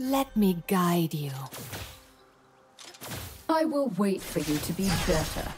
Let me guide you. I will wait for you to be better.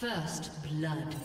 First blood.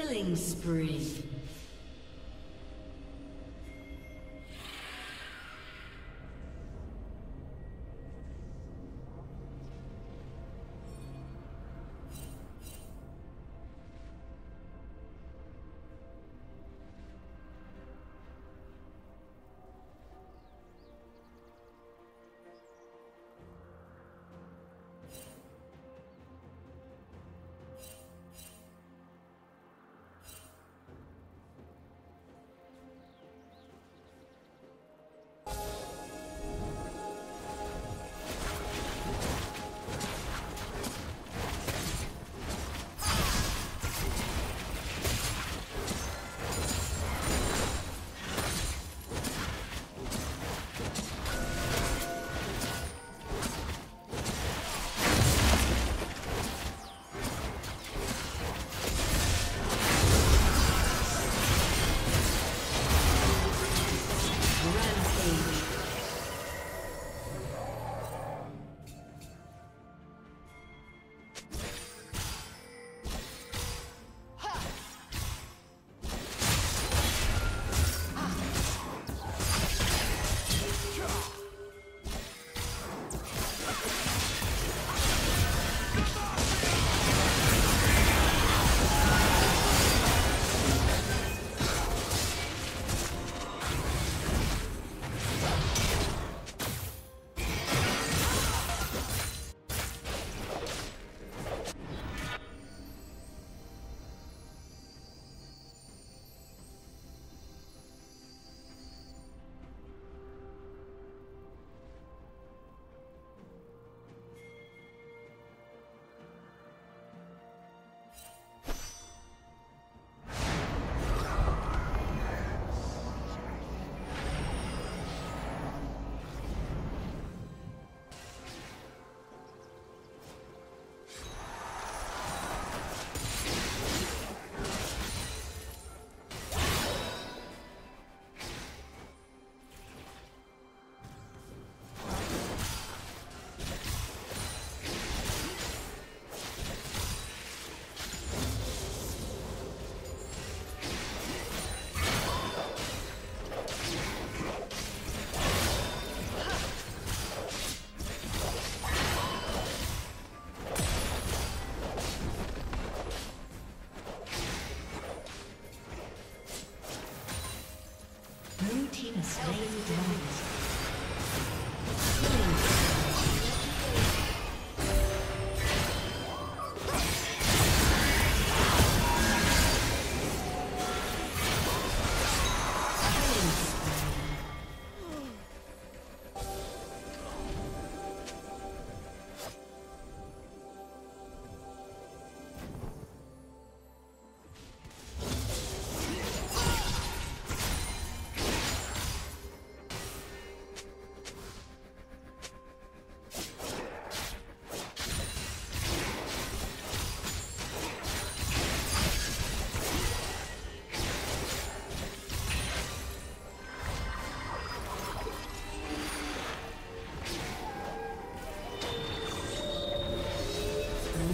Killing spree.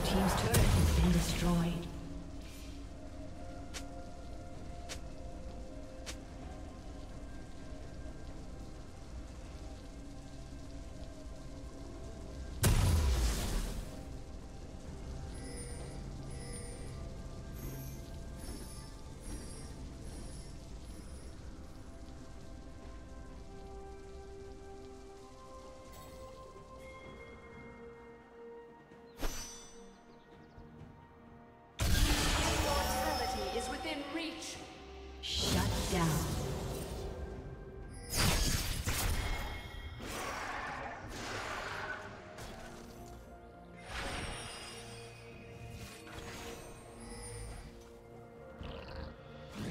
Team's turret has been destroyed.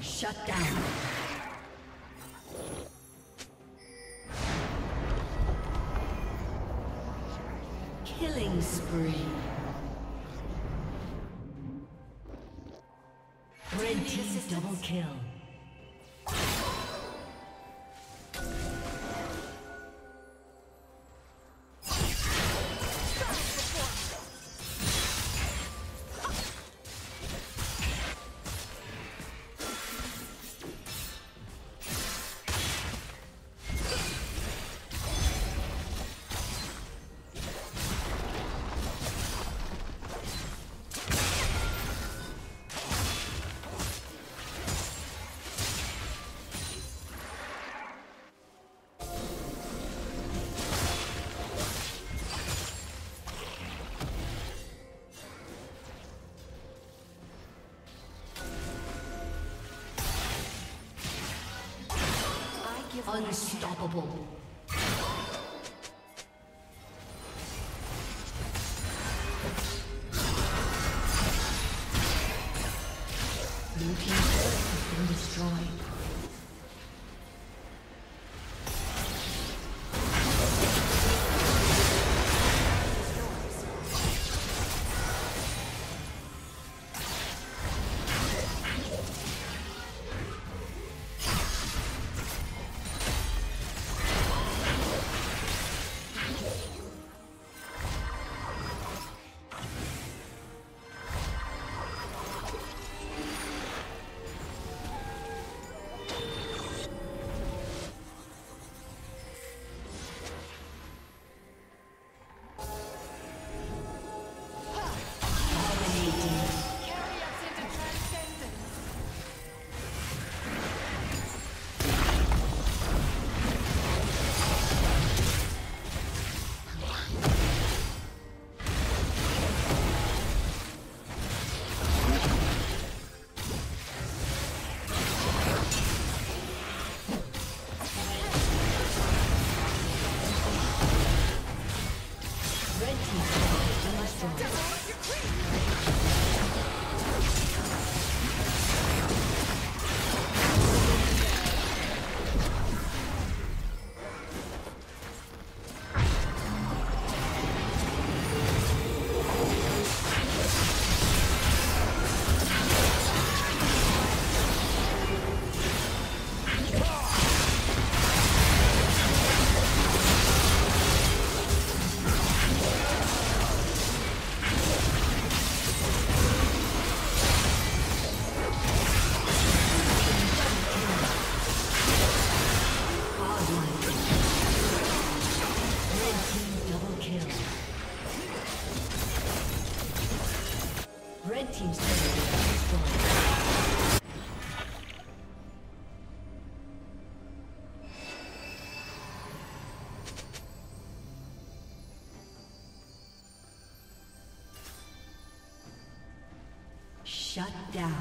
Shut down. Killing spree. Red team double kill. Unstoppable. Blue team's turret has been destroyed. Shut down.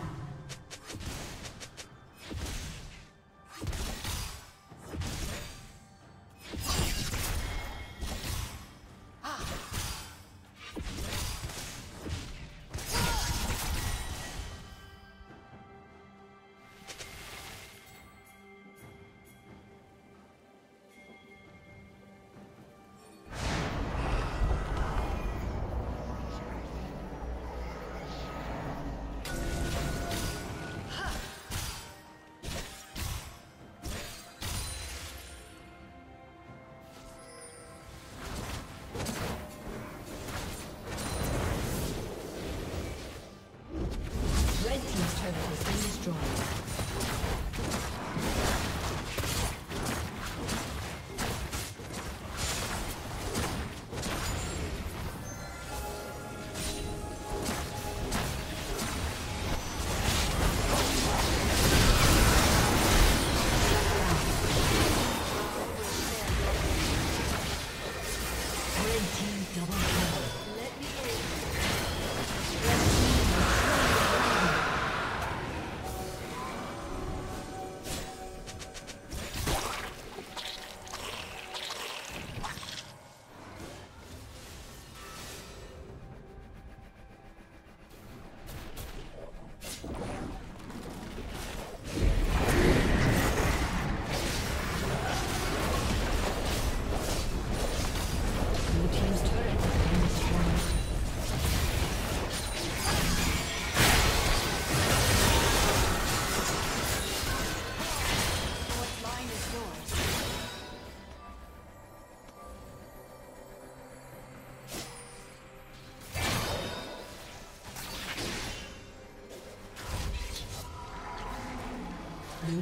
Blue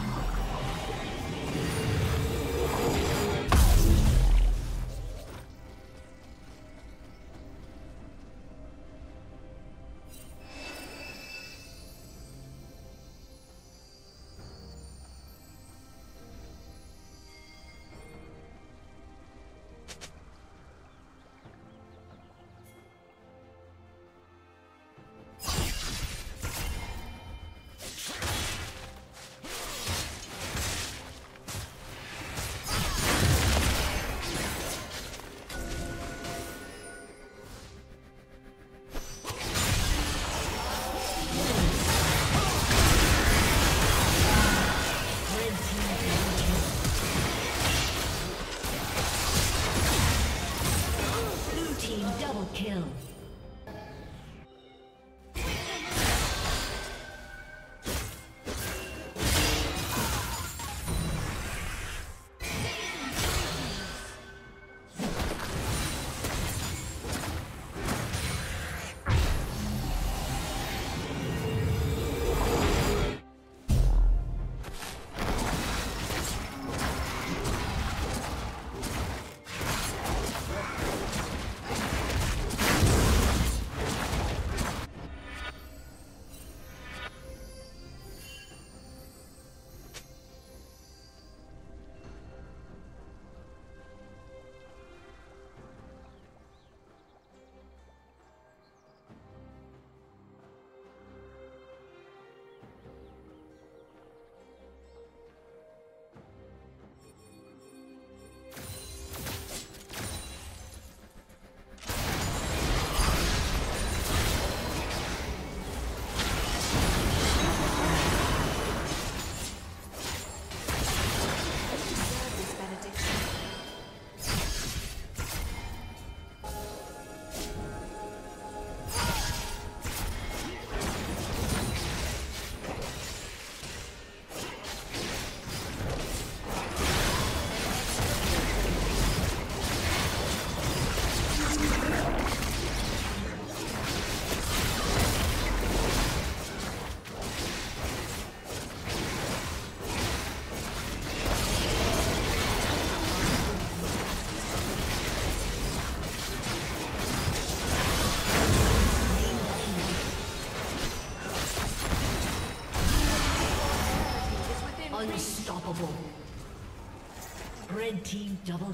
Unstoppable. Red team double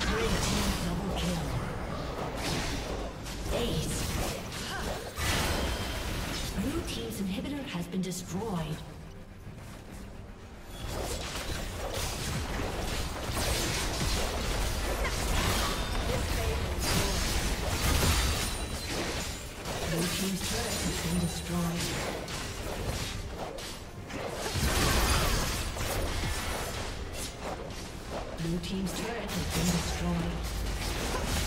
Blue team's turret has been destroyed.